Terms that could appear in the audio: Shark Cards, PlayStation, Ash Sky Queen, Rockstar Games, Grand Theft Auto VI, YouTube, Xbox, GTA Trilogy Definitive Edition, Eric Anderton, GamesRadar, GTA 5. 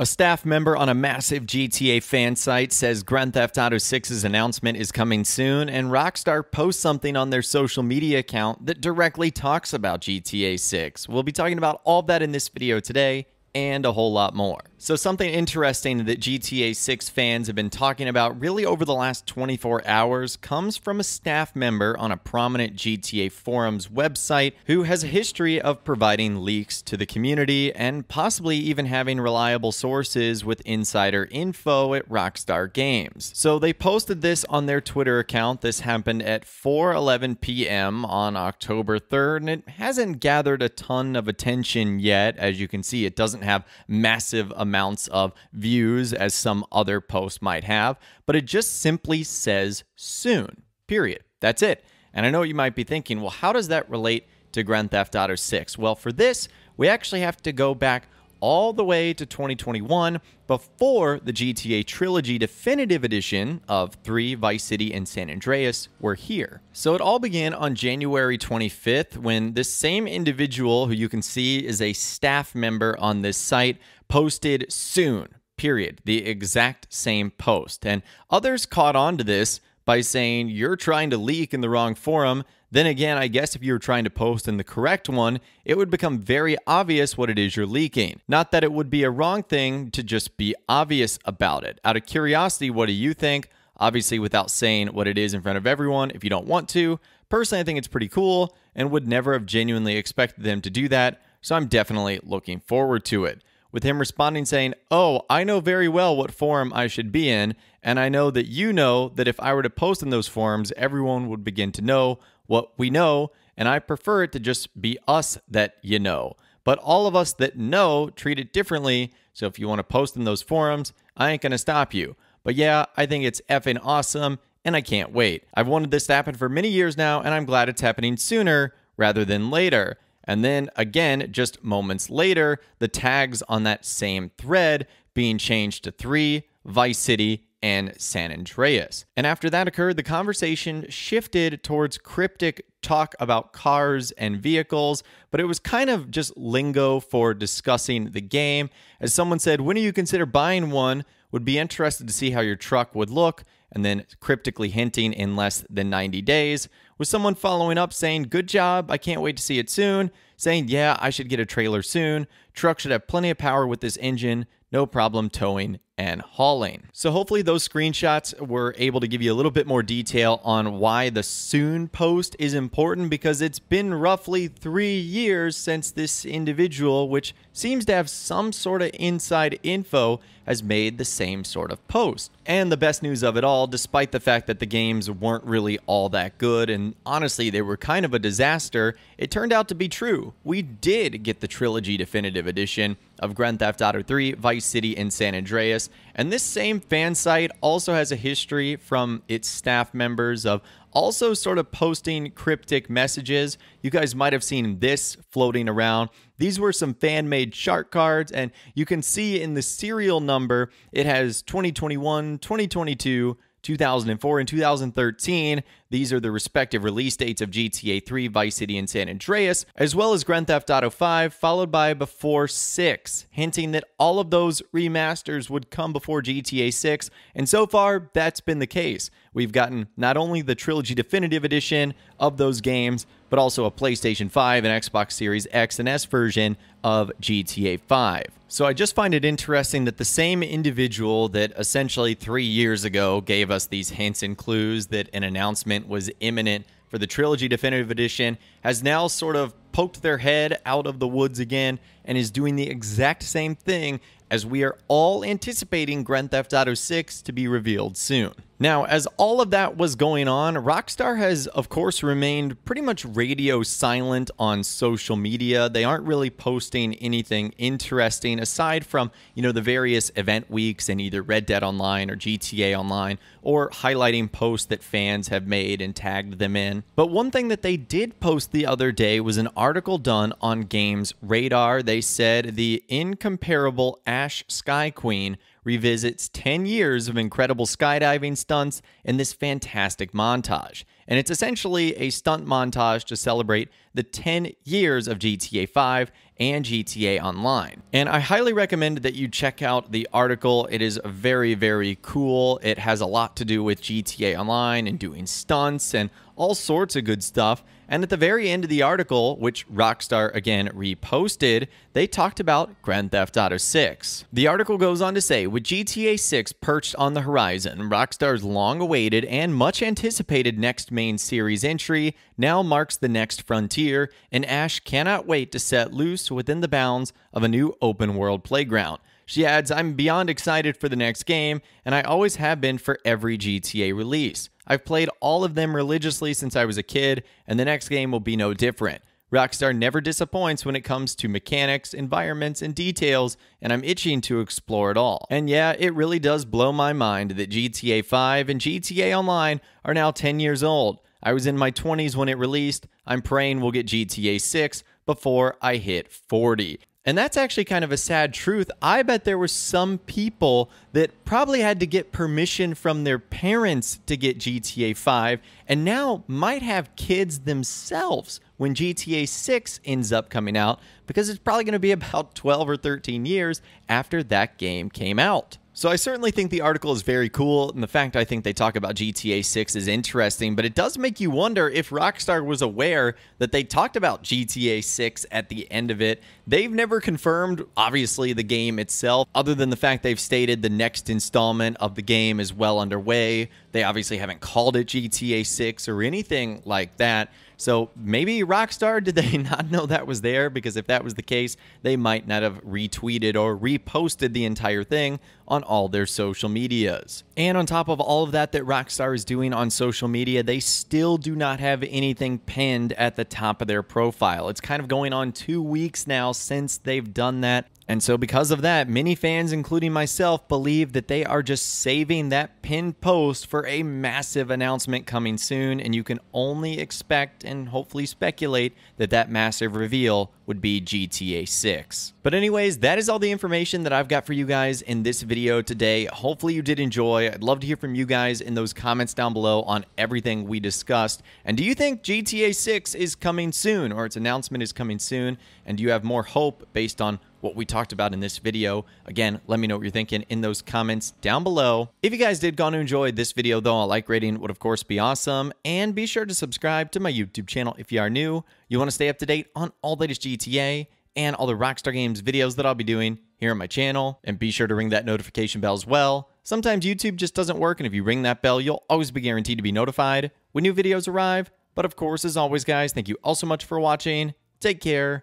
A staff member on a massive GTA fan site says Grand Theft Auto VI's announcement is coming soon, and Rockstar posts something on their social media account that directly talks about GTA 6. We'll be talking about all that in this video today, and a whole lot more. So something interesting that GTA 6 fans have been talking about really over the last 24 hours comes from a staff member on a prominent GTA forums website who has a history of providing leaks to the community and possibly even having reliable sources with insider info at Rockstar Games. So they posted this on their Twitter account. This happened at 4:11 p.m. on October 3rd, and it hasn't gathered a ton of attention yet. As you can see, it doesn't have massive amounts of views as some other posts might have, but it just simply says soon, period. That's it. And I know you might be thinking, well, how does that relate to Grand Theft Auto 6? Well, for this, we actually have to go back all the way to 2021 before the GTA Trilogy Definitive Edition of 3, Vice City, and San Andreas were here. So it all began on January 25th when this same individual, who you can see is a staff member on this site, posted soon, period, the exact same post. And others caught on to this by saying, you're trying to leak in the wrong forum. Then again, I guess if you were trying to post in the correct one, it would become very obvious what it is you're leaking. Not that it would be a wrong thing to just be obvious about it. Out of curiosity, what do you think? Obviously, without saying what it is in front of everyone, if you don't want to. Personally, I think it's pretty cool and would never have genuinely expected them to do that, so I'm definitely looking forward to it. With him responding saying, oh, I know very well what forum I should be in, and I know that you know that if I were to post in those forums, everyone would begin to know what we know, and I prefer it to just be us that you know. But all of us that know treat it differently, so if you want to post in those forums, I ain't gonna stop you. But yeah, I think it's effing awesome, and I can't wait. I've wanted this to happen for many years now, and I'm glad it's happening sooner rather than later. And then again, just moments later, the tags on that same thread being changed to 3, Vice City, and San Andreas. And after that occurred, the conversation shifted towards cryptic talk about cars and vehicles, but it was kind of just lingo for discussing the game. As someone said, when do you consider buying one? Would be interested to see how your truck would look, and then cryptically hinting in less than 90 days, with someone following up saying, good job, I can't wait to see it soon, saying, yeah, I should get a trailer soon, truck should have plenty of power with this engine, no problem towing and hauling. So hopefully those screenshots were able to give you a little bit more detail on why the soon post is important, because it's been roughly 3 years since this individual, which seems to have some sort of inside info, has made the same sort of post. And the best news of it all, despite the fact that the games weren't really all that good, and honestly they were kind of a disaster, it turned out to be true. We did get the Trilogy Definitive Edition of Grand Theft Auto 3, Vice City, and San Andreas. And this same fan site also has a history from its staff members of also sort of posting cryptic messages. You guys might have seen this floating around. These were some fan-made shark cards, and you can see in the serial number, it has 2021, 2022, 2004, and 2013. These are the respective release dates of GTA 3, Vice City, and San Andreas, as well as Grand Theft Auto 5, followed by before 6, hinting that all of those remasters would come before GTA 6, and so far, that's been the case. We've gotten not only the Trilogy Definitive Edition of those games, but also a PlayStation 5 and Xbox Series X and S version of GTA 5. So I just find it interesting that the same individual that essentially 3 years ago gave us these hints and clues that an announcement was imminent for the Trilogy Definitive Edition has now sort of poked their head out of the woods again and is doing the exact same thing, as we are all anticipating Grand Theft Auto 6 to be revealed soon. Now, as all of that was going on, Rockstar has, of course, remained pretty much radio silent on social media. They aren't really posting anything interesting aside from, you know, the various event weeks in either Red Dead Online or GTA Online, or highlighting posts that fans have made and tagged them in. But one thing that they did post the other day was an article done on GamesRadar. They said the incomparable Ash Sky Queen revisits 10 years of incredible skydiving stunts in this fantastic montage. and it's essentially a stunt montage to celebrate the 10 years of GTA 5 and GTA Online. And I highly recommend that you check out the article. It is very, very cool. It has a lot to do with GTA Online and doing stunts and all sorts of good stuff. And at the very end of the article, which Rockstar again reposted, they talked about Grand Theft Auto VI. The article goes on to say, with GTA 6 perched on the horizon, Rockstar's long-awaited and much-anticipated next main series entry now marks the next frontier, and Ash cannot wait to set loose within the bounds of a new open-world playground. She adds, I'm beyond excited for the next game, and I always have been for every GTA release. I've played all of them religiously since I was a kid, and the next game will be no different. Rockstar never disappoints when it comes to mechanics, environments, and details, and I'm itching to explore it all. And yeah, it really does blow my mind that GTA 5 and GTA Online are now 10 years old. I was in my 20s when it released. I'm praying we'll get GTA 6 before I hit 40. And that's actually kind of a sad truth. I bet there were some people that probably had to get permission from their parents to get GTA 5 and now might have kids themselves when GTA 6 ends up coming out, because it's probably going to be about 12 or 13 years after that game came out. So I certainly think the article is very cool, and the fact I think they talk about GTA 6 is interesting, but it does make you wonder if Rockstar was aware that they talked about GTA 6 at the end of it. They've never confirmed, obviously, the game itself, other than the fact they've stated the next installment of the game is well underway. They obviously haven't called it GTA 6 or anything like that. So maybe Rockstar, did they not know that was there? Because if that was the case, they might not have retweeted or reposted the entire thing on all their social medias. And on top of all of that Rockstar is doing on social media, they still do not have anything pinned at the top of their profile. It's kind of going on 2 weeks now since they've done that. And so because of that, many fans, including myself, believe that they are just saving that pinned post for a massive announcement coming soon, and you can only expect and hopefully speculate that that massive reveal would be GTA 6. But anyways, that is all the information that I've got for you guys in this video today. Hopefully you did enjoy. I'd love to hear from you guys in those comments down below on everything we discussed. And do you think GTA 6 is coming soon, or its announcement is coming soon? And do you have more hope based on what we talked about in this video? Again, let me know what you're thinking in those comments down below. If you guys did go and enjoy this video, though, a like rating would, of course, be awesome. And be sure to subscribe to my YouTube channel if you are new. You want to stay up to date on all the latest GTA and all the Rockstar Games videos that I'll be doing here on my channel. And be sure to ring that notification bell as well. Sometimes YouTube just doesn't work, and if you ring that bell, you'll always be guaranteed to be notified when new videos arrive. But of course, as always, guys, thank you all so much for watching. Take care.